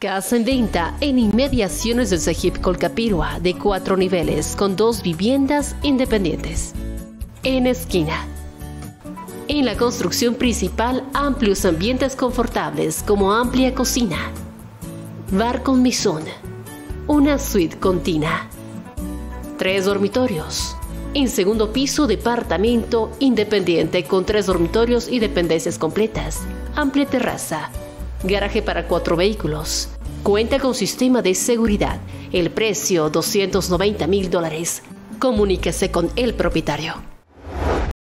Casa en venta en inmediaciones del SEGIP Colcapirhua de 4 niveles con 2 viviendas independientes. En esquina. En la construcción principal, amplios ambientes confortables como amplia cocina, bar con mesón, una suite con tina, 3 dormitorios. En segundo piso, departamento independiente con 3 dormitorios y dependencias completas, amplia terraza. Garaje para 4 vehículos. Cuenta con sistema de seguridad. El precio $290.000. Comuníquese con el propietario.